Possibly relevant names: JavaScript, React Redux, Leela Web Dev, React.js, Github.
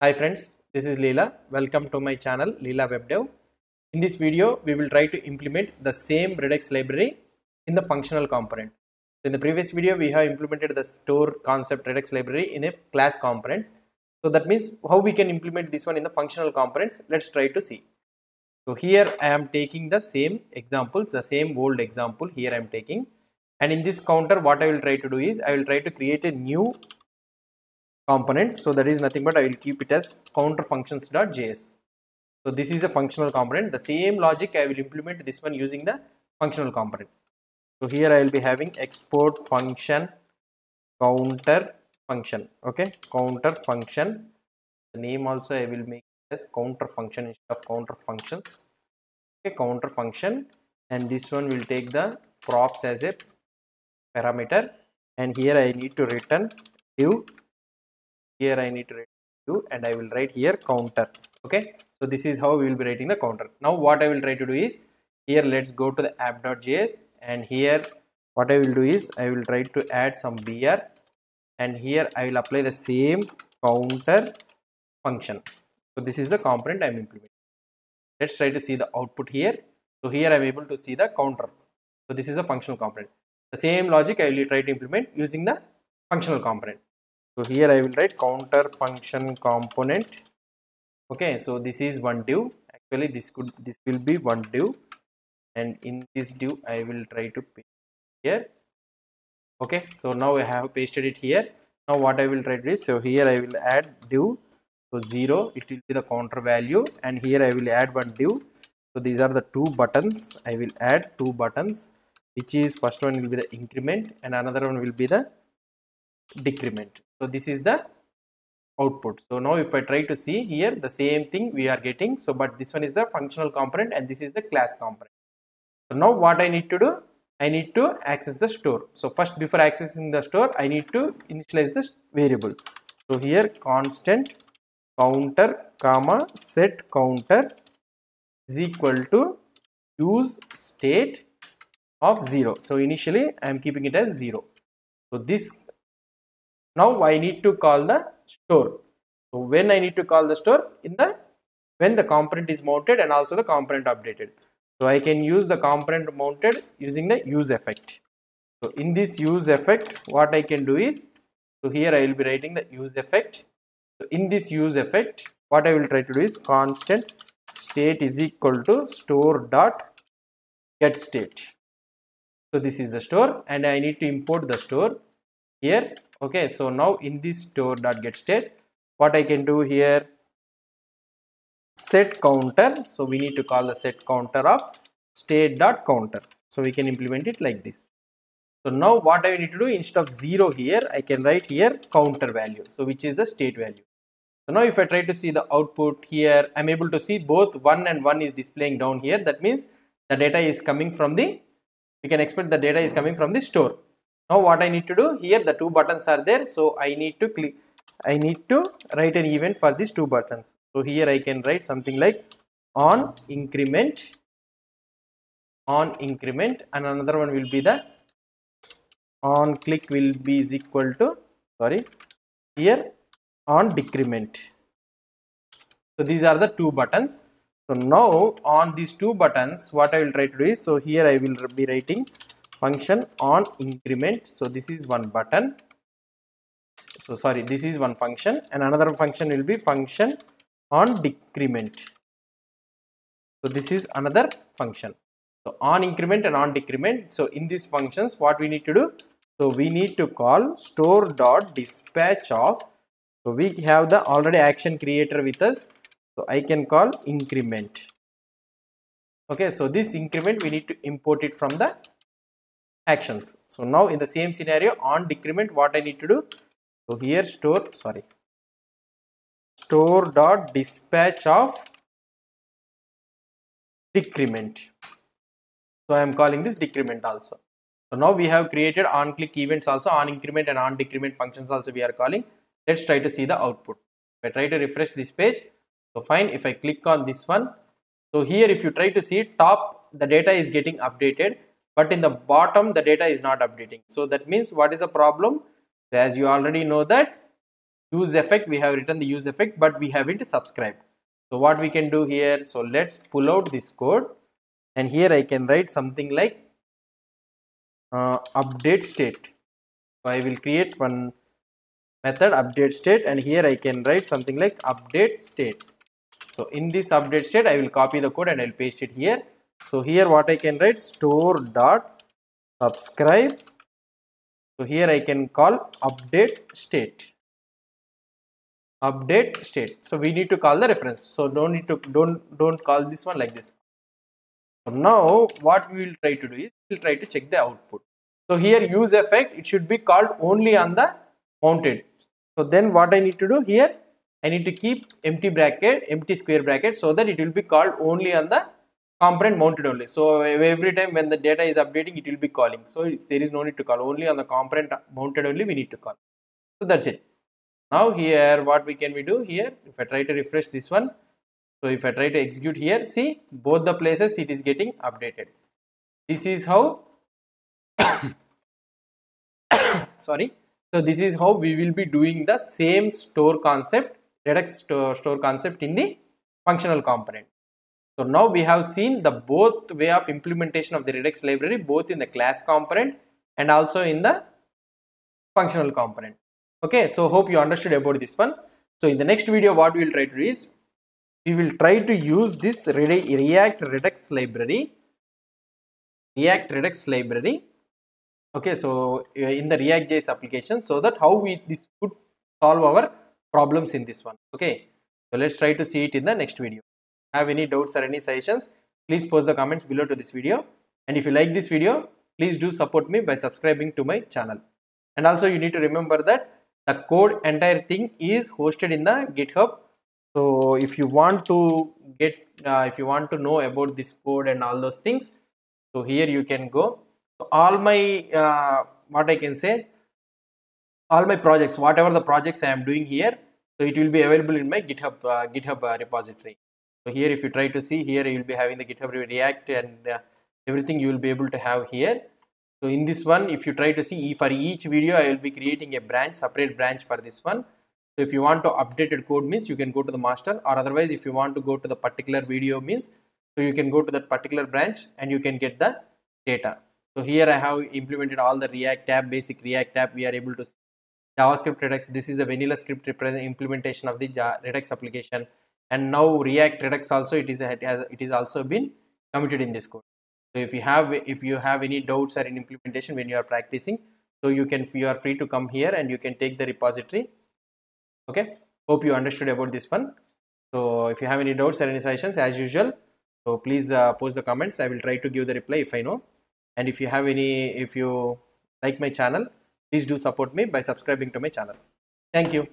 Hi friends, this is Leela. Welcome to my channel Leela Web Dev. In this video, we will try to implement the same Redux library in the functional component. In the previous video, we have implemented the store concept Redux library in a class components. So that means how we can implement this one in the functional components. Let's try to see. So here I am taking the same examples, the same old example here I am taking. And in this counter, what I will try to do is I will try to create a new component. So that is nothing but I will keep it as counter functions.js. So this is a functional component. The same logic I will implement this one using the functional component. So here I will be having export function counter function. Okay, counter function, the name also I will make as counter function instead of counter functions. Okay, counter function, and this one will take the props as a parameter, and here I need to return div. Here I need to write to, and I will write here counter. Okay, so this is how we will be writing the counter. Now what I will try to do is, here let's go to the app.js, and here what I will do is I will try to add some br, and here I will apply the same counter function. So this is the component I am implementing. Let's try to see the output here. So here I am able to see the counter. So this is the functional component. The same logic I will try to implement using the functional component. So here I will write counter function component. Okay, so this is one div. Actually, this will be one div, and in this div I will try to paste here. Okay, so now I have pasted it here. Now what I will try to do is, so here I will add div. So 0, it will be the counter value, and here I will add one div. So these are the two buttons. I will add two buttons, which is first one will be the increment, and another one will be the decrement. So this is the output. So now if I try to see here, the same thing we are getting. So but this one is the functional component and this is the class component. So now what I need to do, I need to access the store. So first, before accessing the store, I need to initialize this variable. So here constant counter comma set counter is equal to use state of 0. So initially I am keeping it as 0. So this, now I need to call the store. So when I need to call the store, when the component is mounted and also the component updated. So I can use the component mounted using the use effect. So in this use effect, what I can do is, so here I will be writing the use effect. So in this use effect, what I will try to do is constant state is equal to store dot get state. So this is the store, and I need to import the store here. Okay, so now in this store.getState, what I can do here, set counter. So we need to call the set counter of state.counter. So we can implement it like this. So now what I need to do, instead of 0 here, I can write here counter value, so which is the state value. So now if I try to see the output here, I'm able to see both 1 and 1 is displaying down here. That means the data is coming from the, we can expect the data is coming from the store. Now what I need to do here, the two buttons are there, so I need to click, I need to write an event for these two buttons. So here I can write something like on increment, and another one will be the on click will be is equal to, sorry, here on decrement. So these are the two buttons. So now on these two buttons, what I will try to do is, so here I will be writing function on increment. So this is one button, so sorry, this is one function, and another function will be function on decrement. So this is another function. So on increment and on decrement. So in these functions, what we need to do, so we need to call store dot dispatch of, so we have the already action creator with us, so I can call increment. Okay, so this increment we need to import it from the actions. So now in the same scenario on decrement, what I need to do, so here store dot dispatch of decrement. So I am calling this decrement also. So now we have created on click events also, on increment and on decrement functions also we are calling. Let's try to see the output. If I try to refresh this page, so fine, if I click on this one, so here if you try to see top, the data is getting updated, but in the bottom the data is not updating. So that means what is the problem? As you already know that use effect, we have written the use effect, but we haven't subscribed. So what we can do here, so let's pull out this code, and here I can write something like update state. So I will create one method update state, and here I can write something like update state. So in this update state, I will copy the code and I'll paste it here. So here what I can write, store dot subscribe. So here I can call update state. Update state. So we need to call the reference. So don't call this one like this. So now what we will try to do is we'll try to check the output. So here use effect, it should be called only on the mounted. So then what I need to do here, I need to keep empty bracket, empty square bracket, so that it will be called only on the component mounted only. So every time when the data is updating, it will be calling. So there is no need to call, only on the component mounted only we need to call. So that's it. Now here what we can do here, if I try to refresh this one, so if I try to execute here, see both the places it is getting updated. This is how sorry. So this is how we will be doing the same store concept, Redux store concept in the functional component. So now we have seen the both way of implementation of the Redux library, both in the class component and also in the functional component. Okay, so hope you understood about this one. So in the next video, what we will try to do is, we will try to use this React Redux library. Okay, so in the React.js application, so that how this could solve our problems in this one. Okay, so let's try to see it in the next video. Have any doubts or any suggestions, please post the comments below to this video. And if you like this video, please do support me by subscribing to my channel. And also you need to remember that the code entire thing is hosted in the GitHub. So if you want to get, if you want to know about this code and all those things, so here you can go. So all my what I can say, all my projects, whatever the projects I am doing here, so it will be available in my GitHub repository. So here if you try to see here, you will be having the GitHub React and everything you will be able to have here. So in this one, if you try to see, for each video I will be creating a branch, separate branch for this one. So if you want to updated code means you can go to the master, or otherwise if you want to go to the particular video means, so you can go to that particular branch and you can get the data. So here I have implemented all the React app, basic React app we are able to see. JavaScript Redux, this is the vanilla script implementation of the Redux application. And now React Redux also, it is also been committed in this code. So if you have any doubts or in implementation when you are practicing, so you are free to come here and you can take the repository. Okay, hope you understood about this one. So if you have any doubts or any suggestions, as usual, so please post the comments. I will try to give the reply if I know. And if you have any, if you like my channel, please do support me by subscribing to my channel. Thank you.